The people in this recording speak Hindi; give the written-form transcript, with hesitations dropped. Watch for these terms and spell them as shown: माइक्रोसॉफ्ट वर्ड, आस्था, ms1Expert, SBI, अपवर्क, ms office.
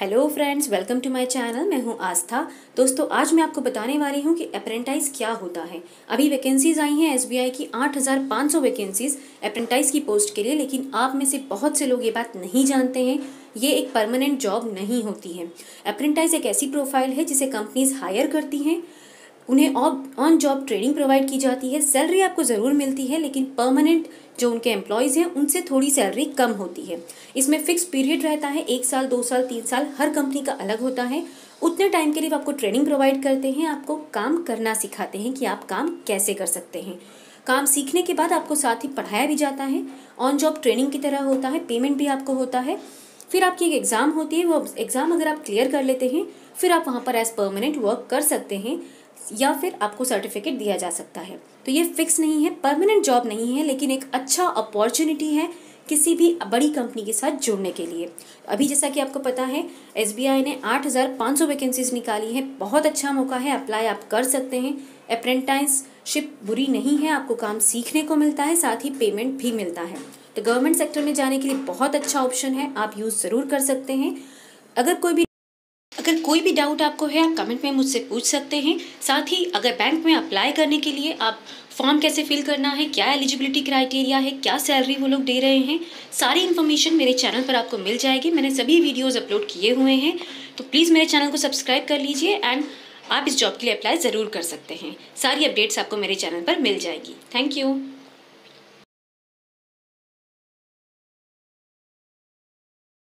Hello friends, welcome to my channel. मैं हूं आस्था। दोस्तों, आज मैं आपको बताने वाली हूं कि अप्रेंटाइज क्या होता है। अभी वैकेंसीज आई हैं एसबीआई की 8500 वैकेंसीज अप्रेंटाइज की पोस्ट के लिए, लेकिन आप में से बहुत से लोग ये बात नहीं जानते हैं, ये एक परमानेंट जॉब नहीं होती है। अप्रेंटाइज एक ऐसी प्रोफाइल है जिसे कंपनीज हायर करती हैं, उन्हें ऑन जॉब ट्रेनिंग प्रोवाइड की जाती है। सैलरी आपको ज़रूर मिलती है, लेकिन परमानेंट जो उनके एम्प्लॉयज़ हैं उनसे थोड़ी सैलरी कम होती है। इसमें फिक्स पीरियड रहता है, 1 साल 2 साल 3 साल, हर कंपनी का अलग होता है। उतने टाइम के लिए आपको ट्रेनिंग प्रोवाइड करते हैं, आपको काम करना सिखाते हैं कि आप काम कैसे कर सकते हैं। काम सीखने के बाद आपको साथ ही पढ़ाया भी जाता है, ऑन जॉब ट्रेनिंग की तरह होता है, पेमेंट भी आपको होता है। फिर आपकी एक एग्ज़ाम होती है, वो एग्ज़ाम अगर आप क्लियर कर लेते हैं फिर आप वहाँ पर एज परमानेंट वर्क कर सकते हैं, या फिर आपको सर्टिफिकेट दिया जा सकता है। तो ये फिक्स नहीं है, परमानेंट जॉब नहीं है, लेकिन एक अच्छा अपॉर्चुनिटी है किसी भी बड़ी कंपनी के साथ जुड़ने के लिए। अभी जैसा कि आपको पता है, एसबीआई ने 8500 वैकेंसीज निकाली है। बहुत अच्छा मौका है, अप्लाई आप कर सकते हैं। अप्रेंटिसशिप बुरी नहीं है, आपको काम सीखने को मिलता है, साथ ही पेमेंट भी मिलता है। तो गवर्नमेंट सेक्टर में जाने के लिए बहुत अच्छा ऑप्शन है, आप यूज़ ज़रूर कर सकते हैं। अगर कोई भी डाउट आपको है, आप कमेंट में मुझसे पूछ सकते हैं। साथ ही अगर बैंक में अप्लाई करने के लिए आप फॉर्म कैसे फिल करना है, क्या एलिजिबिलिटी क्राइटेरिया है, क्या सैलरी वो लोग दे रहे हैं, सारी इन्फॉर्मेशन मेरे चैनल पर आपको मिल जाएगी। मैंने सभी वीडियोस अपलोड किए हुए हैं, तो प्लीज़ मेरे चैनल को सब्सक्राइब कर लीजिए एंड आप इस जॉब के लिए अप्लाई ज़रूर कर सकते हैं। सारी अपडेट्स आपको मेरे चैनल पर मिल जाएगी। Thank you.